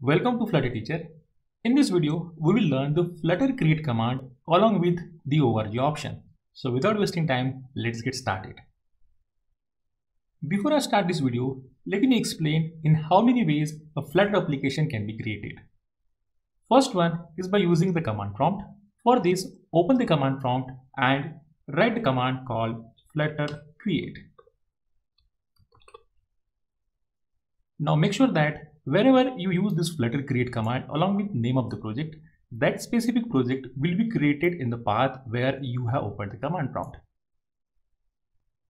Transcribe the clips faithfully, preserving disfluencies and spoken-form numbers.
Welcome to Flutter Teacher. In this video, we will learn the Flutter create command along with the overview option. So without wasting time, let's get started. Before I start this video, let me explain in how many ways a Flutter application can be created. First one is by using the command prompt. For this, open the command prompt and write the command called Flutter create. Now make sure that wherever you use this Flutter create command along with name of the project, that specific project will be created in the path where you have opened the command prompt.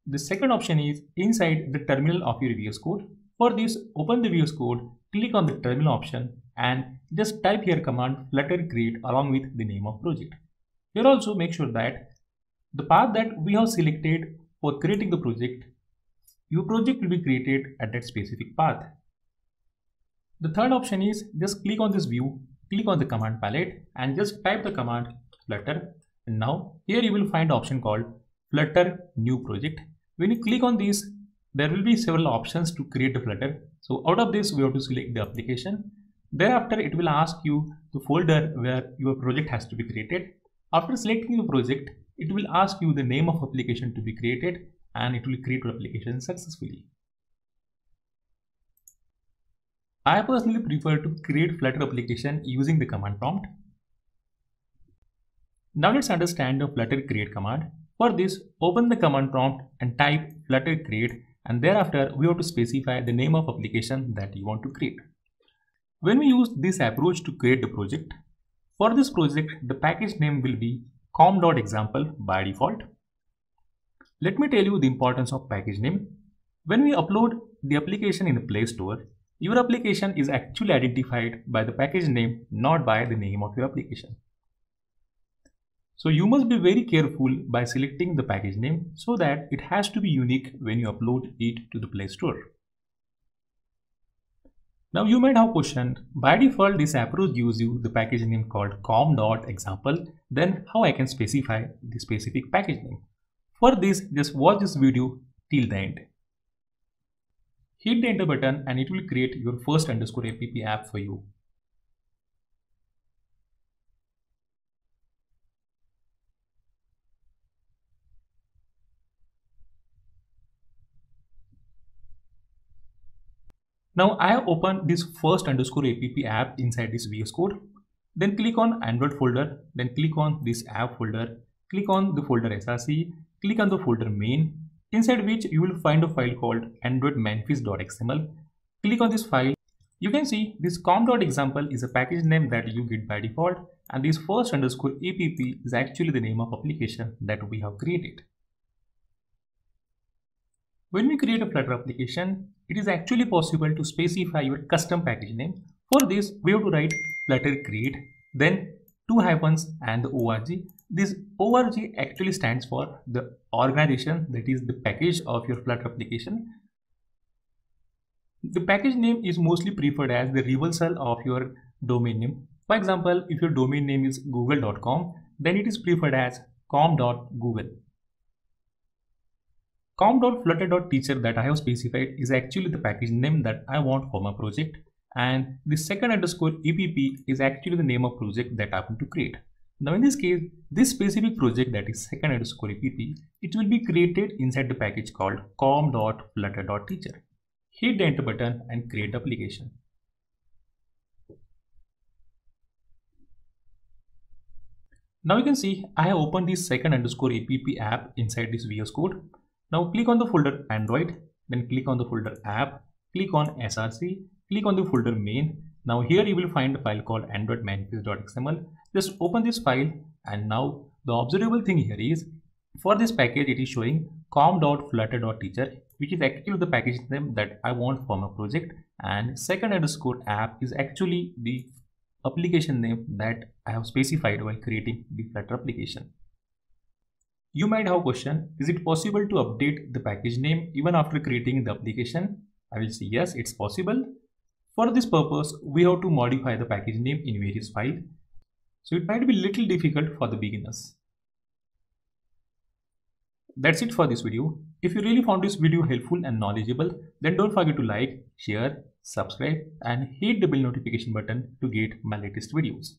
The second option is inside the terminal of your V S Code. For this, open the V S Code, click on the terminal option and just type here command Flutter create along with the name of project. Here also make sure that the path that we have selected for creating the project, your project will be created at that specific path. The third option is just click on this view, click on the command palette and just type the command Flutter. And now here you will find option called Flutter new project. When you click on this, there will be several options to create a Flutter. So out of this, we have to select the application. Thereafter, it will ask you the folder where your project has to be created. After selecting the project, it will ask you the name of application to be created and it will create your application successfully. I personally prefer to create Flutter application using the command prompt. Now let's understand the Flutter create command. For this, open the command prompt and type Flutter create, and thereafter we have to specify the name of application that you want to create. When we use this approach to create the project, for this project the package name will be com.example by default. Let me tell you the importance of package name. When we upload the application in the Play Store, your application is actually identified by the package name, not by the name of your application. So you must be very careful by selecting the package name so that it has to be unique when you upload it to the Play Store. Now you might have questioned, by default this approach gives you the package name called com.example, then how I can specify the specific package name? For this, just watch this video till the end. Hit the enter button and it will create your first underscore app app for you. Now I have opened this first underscore app app inside this V S Code. Then click on Android folder, then click on this app folder, click on the folder src, click on the folder main, inside which you will find a file called Android Manifest dot X M L. Click on this file. You can see this com.example is a package name that you get by default, and this first underscore app is actually the name of application that we have created. When we create a Flutter application, it is actually possible to specify your custom package name. For this, we have to write Flutter create, then two hyphens and the org. This org actually stands for the organization, that is the package of your Flutter application. The package name is mostly preferred as the reversal of your domain name. For example, if your domain name is google dot com, then it is preferred as com.google. com.flutter.teacher that I have specified is actually the package name that I want for my project, and the second underscore app is actually the name of project that I want to create. Now in this case, this specific project, that is second underscore app, it will be created inside the package called com.flutter.teacher. Hit the enter button and create the application. Now you can see I have opened this second underscore app app inside this V S Code. Now click on the folder Android, then click on the folder app, click on src, click on the folder main. Now here you will find a file called Android Manifest dot X M L. Just open this file, and now the observable thing here is for this package it is showing com.flutter.teacher, which is actually the package name that I want for my project, and second underscore app is actually the application name that I have specified while creating the Flutter application. You might have a question, is it possible to update the package name even after creating the application? I will say yes, it's possible. For this purpose, we have to modify the package name in various files. So it might be little difficult for the beginners. That's it for this video. If you really found this video helpful and knowledgeable, then don't forget to like, share, subscribe and hit the bell notification button to get my latest videos.